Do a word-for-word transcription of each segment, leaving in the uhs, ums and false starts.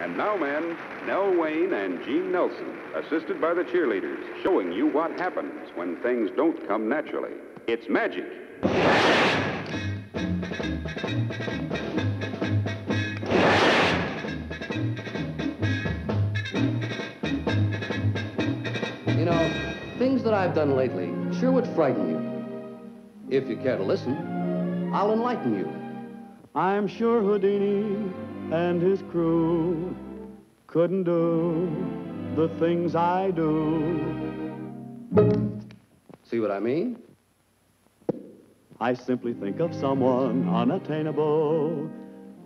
And now, men, Nell Wayne and Gene Nelson, assisted by the cheerleaders, showing you what happens when things don't come naturally. It's magic. You know, things that I've done lately sure would frighten you. If you care to listen, I'll enlighten you. I'm sure Houdini and his crew couldn't do the things I do. See what I mean? I simply think of someone unattainable.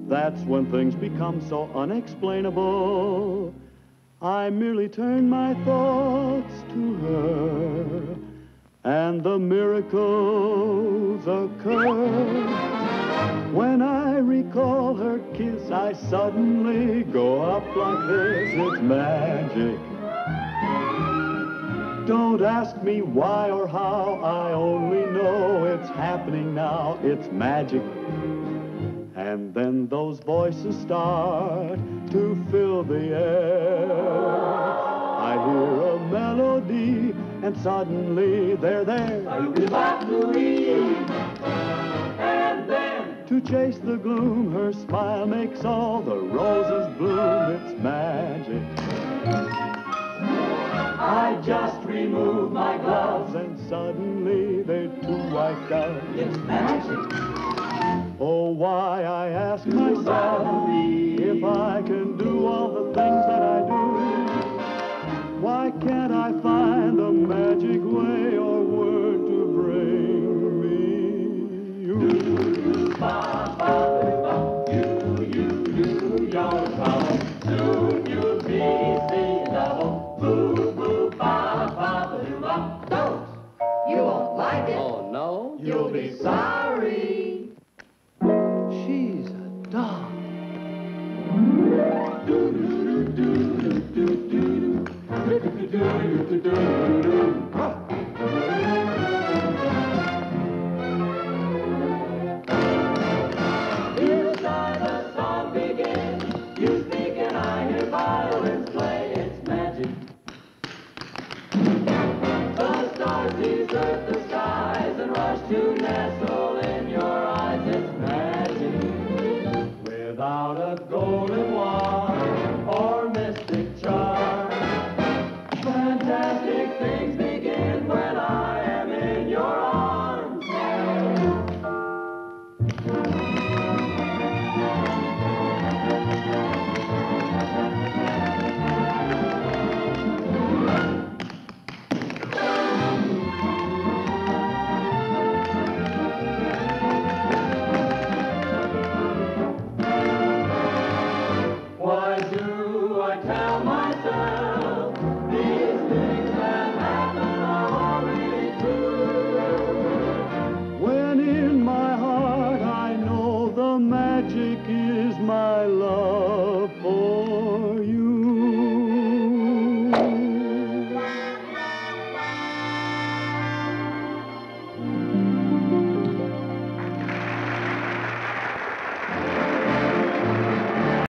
That's when things become so unexplainable. I merely turn my thoughts to her, and the miracles occur. When I recall her kiss, I suddenly go up like this. It's magic. Don't ask me why or how, I only know it's happening now. It's magic. And then those voices start to fill the air. I hear a melody, and suddenly they're there. And then, to chase the gloom, her smile makes all the roses bloom. It's magic. I just remove my gloves, and suddenly they're two white doves. It's magic. Oh, why, I ask myself, if I can do all the things that I do, why can't I find the magic way or word to bring me you? Do, do, ba, ba, ba, you, you, you, your, ba, do.